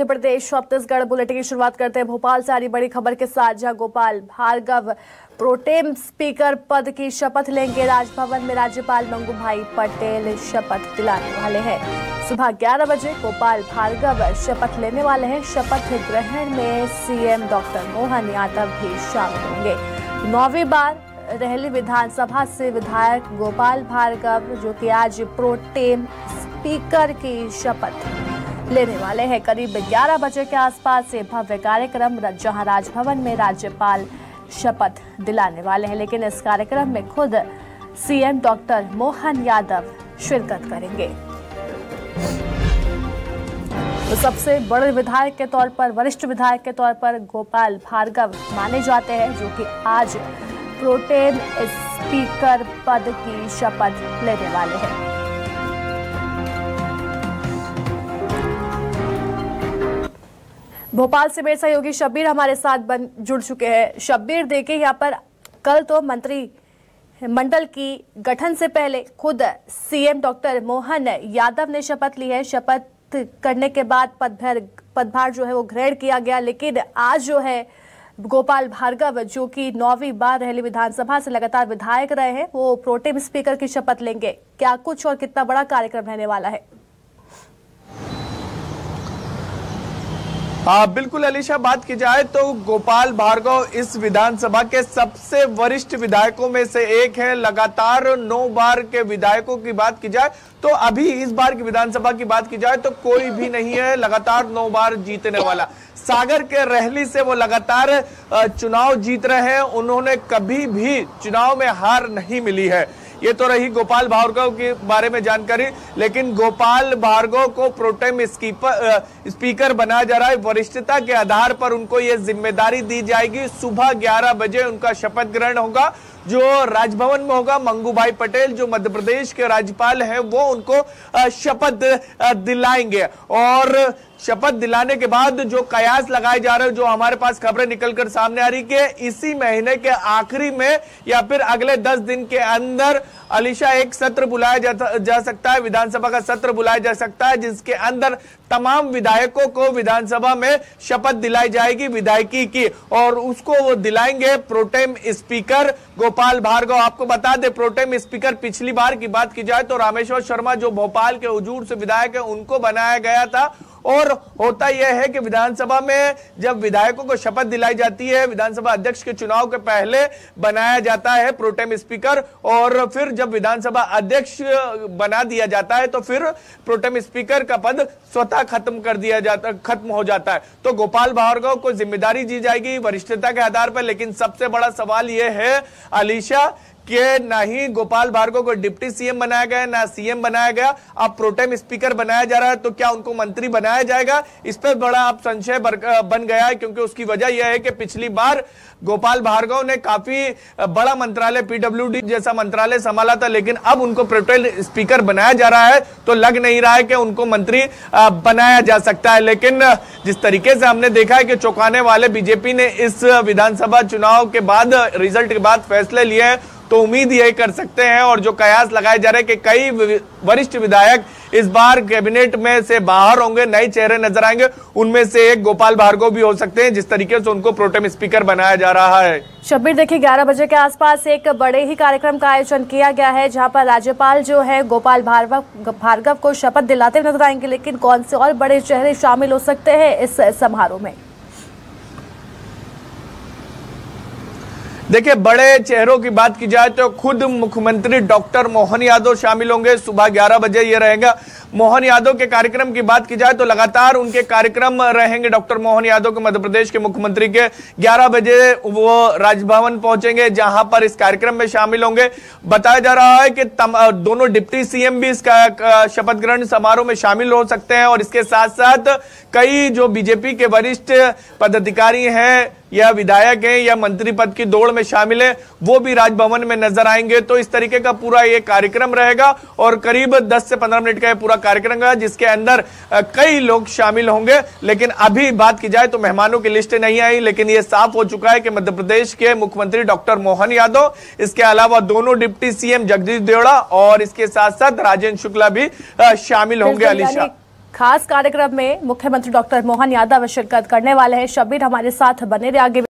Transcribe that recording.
Madhya Pradesh Chhattisgarh bulletin की शुरुआत करते हैं भोपाल से आ रही बड़ी खबर के साथ, जहां गोपाल भार्गव प्रोटेम स्पीकर पद की शपथ लेंगे। राजभवन में राज्यपाल मंगू भाई पटेल शपथ दिलाने वाले हैं। सुबह 11 बजे गोपाल भार्गव शपथ लेने वाले हैं। शपथ ग्रहण में सीएम डॉक्टर मोहन यादव भी शामिल होंगे। 9वीं बार रहली विधानसभा से विधायक गोपाल भार्गव, जो कि आज प्रोटेम स्पीकर की शपथ लेने वाले हैं, करीब 11 बजे के आसपास से भव्य कार्यक्रम जहां राजभवन में राज्यपाल शपथ दिलाने वाले हैं। लेकिन इस कार्यक्रम में खुद सीएम डॉक्टर मोहन यादव शिरकत करेंगे। तो सबसे बड़े विधायक के तौर पर, वरिष्ठ विधायक के तौर पर गोपाल भार्गव माने जाते हैं, जो कि आज प्रोटेम स्पीकर पद की शपथ लेने वाले हैं। भोपाल से मेरे सहयोगी शब्बीर हमारे साथ जुड़ चुके हैं। शब्बीर, देखिए यहाँ पर कल तो मंत्रिमंडल की गठन से पहले खुद सीएम डॉक्टर मोहन यादव ने शपथ ली है। शपथ करने के बाद पदभार जो है वो ग्रहण किया गया। लेकिन आज जो है गोपाल भार्गव, जो कि 9वीं बार रहली विधानसभा से लगातार विधायक रहे हैं, वो प्रोटेम स्पीकर की शपथ लेंगे। क्या कुछ और कितना बड़ा कार्यक्रम रहने वाला है? बिल्कुल अलीशा, बात की जाए तो गोपाल भार्गव इस विधानसभा के सबसे वरिष्ठ विधायकों में से एक है। लगातार 9 बार के विधायकों की बात की जाए तो अभी इस बार की विधानसभा की बात की जाए तो कोई भी नहीं है लगातार 9 बार जीतने वाला। सागर के रहली से वो लगातार चुनाव जीत रहे हैं। उन्होंने कभी भी चुनाव में हार नहीं मिली है। ये तो रही गोपाल भार्गव के बारे में जानकारी। लेकिन गोपाल भार्गव को प्रोटेम स्पीकर बनाया जा रहा है। वरिष्ठता के आधार पर उनको ये जिम्मेदारी दी जाएगी। सुबह 11 बजे उनका शपथ ग्रहण होगा, जो राजभवन में होगा। मंगू भाई पटेल, जो मध्य प्रदेश के राज्यपाल हैं, वो उनको शपथ दिलाएंगे। और शपथ दिलाने के बाद जो कयास लगाए जा रहे हैं, जो हमारे पास खबरें निकलकर सामने आ रही कि इसी महीने के आखिरी में या फिर अगले 10 दिन के अंदर अलीशा एक सत्र बुलाया जा सकता है, विधानसभा का सत्र बुलाया जा सकता है, जिसके अंदर तमाम विधायकों को विधानसभा में शपथ दिलाई जाएगी विधायकी की, और उसको वो दिलाएंगे प्रोटेम स्पीकर गोपाल भार्गव। आपको बता दें, प्रोटेम स्पीकर पिछली बार की बात की जाए तो रामेश्वर शर्मा, जो भोपाल के हुजूर से विधायक है, उनको बनाया गया था। और होता यह है कि विधानसभा में जब विधायकों को शपथ दिलाई जाती है, विधानसभा अध्यक्ष के चुनाव के पहले बनाया जाता है प्रोटेम स्पीकर, और फिर जब विधानसभा अध्यक्ष बना दिया जाता है तो फिर प्रोटेम स्पीकर का पद स्वतः खत्म हो जाता है। तो गोपाल भार्गव को जिम्मेदारी दी जाएगी वरिष्ठता के आधार पर। लेकिन सबसे बड़ा सवाल यह है अलीशा कि ना ही गोपाल भार्गव को डिप्टी सीएम बनाया गया, ना सीएम बनाया गया, अब प्रोटेम स्पीकर बनाया जा रहा है। तो क्या उनको मंत्री बनाया जाएगा? इस पर बड़ा अब संशय बन गया है, क्योंकि उसकी वजह यह है कि पिछली बार गोपाल भार्गव ने काफी बड़ा मंत्रालय, पीडब्ल्यूडी जैसा मंत्रालय संभाला था। लेकिन अब उनको प्रोटेम स्पीकर बनाया जा रहा है तो लग नहीं रहा है कि उनको मंत्री बनाया जा सकता है। लेकिन जिस तरीके से हमने देखा है कि चौंकाने वाले बीजेपी ने इस विधानसभा चुनाव के बाद, रिजल्ट के बाद फैसले लिए हैं, तो उम्मीद यही कर सकते हैं। और जो कयास लगाए जा रहे हैं कि कई वरिष्ठ विधायक इस बार कैबिनेट में से बाहर होंगे, नए चेहरे नजर आएंगे, उनमें से एक गोपाल भार्गव भी हो सकते हैं, जिस तरीके से उनको प्रोटेम स्पीकर बनाया जा रहा है। शब्बीर, देखिए 11 बजे के आसपास एक बड़े ही कार्यक्रम का आयोजन किया गया है, जहां पर राज्यपाल जो है गोपाल भार्गव को शपथ दिलाते नजर आएंगे। लेकिन कौन से और बड़े चेहरे शामिल हो सकते हैं इस समारोह में? देखिए, बड़े चेहरों की बात की जाए तो खुद मुख्यमंत्री डॉक्टर मोहन यादव शामिल होंगे। सुबह 11 बजे ये रहेगा। मोहन यादव के कार्यक्रम की बात की जाए तो लगातार उनके कार्यक्रम रहेंगे। डॉक्टर मोहन यादव के, मध्य प्रदेश के मुख्यमंत्री के, 11 बजे वो राजभवन पहुंचेंगे, जहां पर इस कार्यक्रम में शामिल होंगे। बताया जा रहा है कि दोनों डिप्टी सीएम भी इस शपथ ग्रहण समारोह में शामिल हो सकते हैं। और इसके साथ साथ कई जो बीजेपी के वरिष्ठ पदाधिकारी हैं या विधायक हैं या मंत्री पद की दौड़ में शामिल हैं, वो भी राजभवन में नजर आएंगे। तो इस तरीके का पूरा ये कार्यक्रम रहेगा और करीब 10 से 15 मिनट का ये पूरा कार्यक्रम है, जिसके अंदर कई लोग शामिल होंगे। लेकिन अभी बात की जाए तो मेहमानों की लिस्ट नहीं आई, लेकिन ये साफ हो चुका है कि मध्य प्रदेश के मुख्यमंत्री डॉक्टर मोहन यादव, इसके अलावा दोनों डिप्टी सीएम जगदीश देवड़ा और इसके साथ साथ राजेंद्र शुक्ला भी शामिल होंगे। अलीशा, खास कार्यक्रम में मुख्यमंत्री डॉक्टर मोहन यादव शिरकत करने वाले हैं। शब्बीर हमारे साथ बने रहिए।